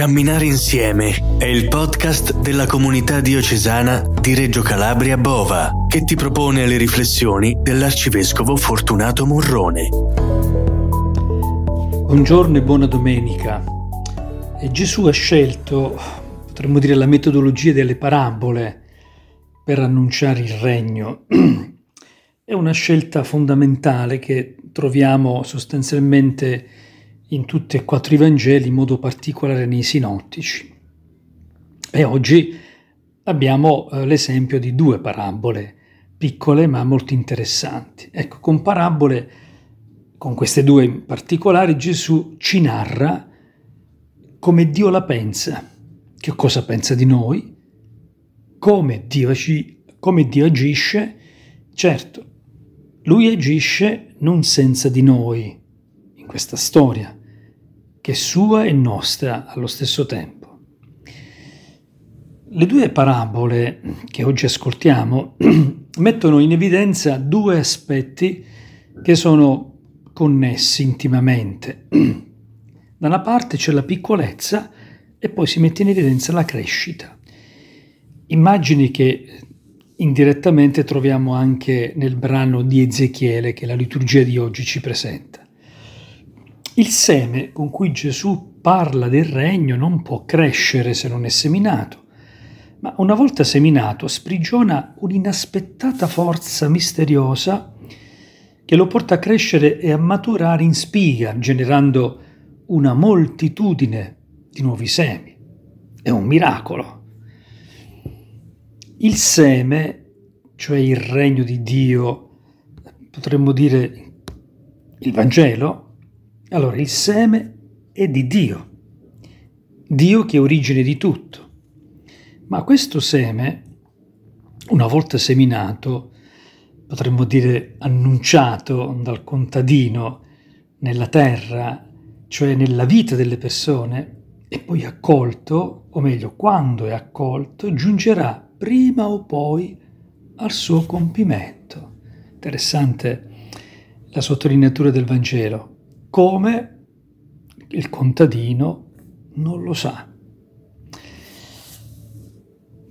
Camminare insieme è il podcast della comunità diocesana di Reggio Calabria-Bova che ti propone le riflessioni dell'arcivescovo Fortunato Morrone. Buongiorno e buona domenica. Gesù ha scelto, potremmo dire, la metodologia delle parabole per annunciare il regno. È una scelta fondamentale che troviamo sostanzialmente in tutti e quattro i Vangeli, in modo particolare nei Sinottici. E oggi abbiamo l'esempio di due parabole, piccole ma molto interessanti. Ecco, con parabole, con queste due in particolare, Gesù ci narra come Dio la pensa, che cosa pensa di noi, come Dio agisce. Certo, Lui agisce non senza di noi, in questa storia, che è sua e nostra allo stesso tempo. Le due parabole che oggi ascoltiamo mettono in evidenza due aspetti che sono connessi intimamente. Da una parte c'è la piccolezza e poi si mette in evidenza la crescita. Immagini che indirettamente troviamo anche nel brano di Ezechiele che la liturgia di oggi ci presenta. Il seme con cui Gesù parla del regno non può crescere se non è seminato, ma una volta seminato sprigiona un'inaspettata forza misteriosa che lo porta a crescere e a maturare in spiga, generando una moltitudine di nuovi semi. È un miracolo. Il seme, cioè il regno di Dio, potremmo dire il Vangelo. Allora, il seme è di Dio, Dio che è origine di tutto. Ma questo seme, una volta seminato, potremmo dire annunciato dal contadino nella terra, cioè nella vita delle persone, e poi accolto, o meglio, quando è accolto, giungerà prima o poi al suo compimento. Interessante la sottolineatura del Vangelo. Come il contadino non lo sa.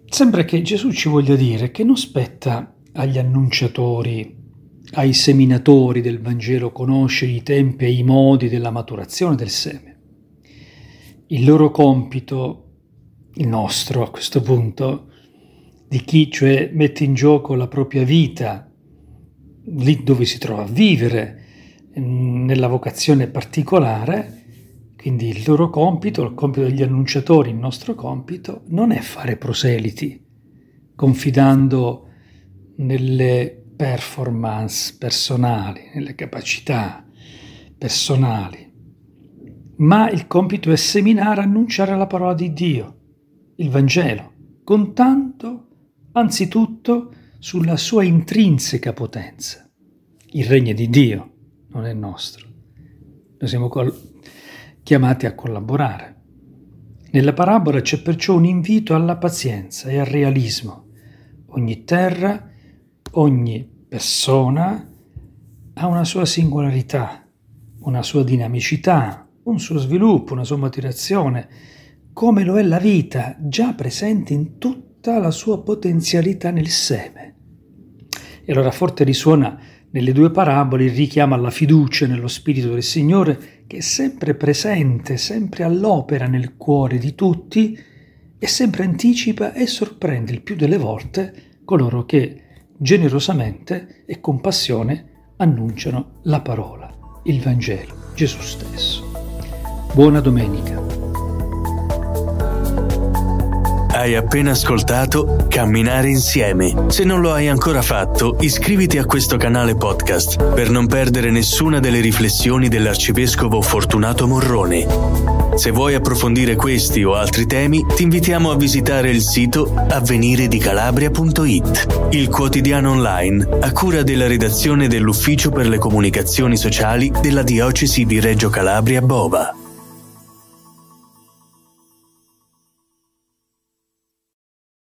Sembra che Gesù ci voglia dire che non spetta agli annunciatori, ai seminatori del Vangelo conoscere i tempi e i modi della maturazione del seme. Il loro compito, il nostro a questo punto, di chi cioè mette in gioco la propria vita, lì dove si trova a vivere, nella vocazione particolare, quindi il loro compito, il compito degli annunciatori, il nostro compito, non è fare proseliti, confidando nelle performance personali, nelle capacità personali, ma il compito è seminare, annunciare la parola di Dio, il Vangelo, contando anzitutto sulla sua intrinseca potenza. Il regno di Dio non è nostro. Noi siamo chiamati a collaborare. Nella parabola c'è perciò un invito alla pazienza e al realismo. Ogni terra, ogni persona ha una sua singolarità, una sua dinamicità, un suo sviluppo, una sua maturazione, come lo è la vita, già presente in tutta la sua potenzialità nel seme. E allora forte risuona nelle due parabole il richiamo alla fiducia nello Spirito del Signore, che è sempre presente, sempre all'opera nel cuore di tutti e sempre anticipa e sorprende il più delle volte coloro che generosamente e con passione annunciano la parola, il Vangelo, Gesù stesso. Buona domenica. Hai appena ascoltato Camminare insieme. Se non lo hai ancora fatto, iscriviti a questo canale podcast per non perdere nessuna delle riflessioni dell'arcivescovo Fortunato Morrone. Se vuoi approfondire questi o altri temi, ti invitiamo a visitare il sito avveniredicalabria.it, il quotidiano online a cura della redazione dell'Ufficio per le Comunicazioni Sociali della Diocesi di Reggio Calabria-Bova.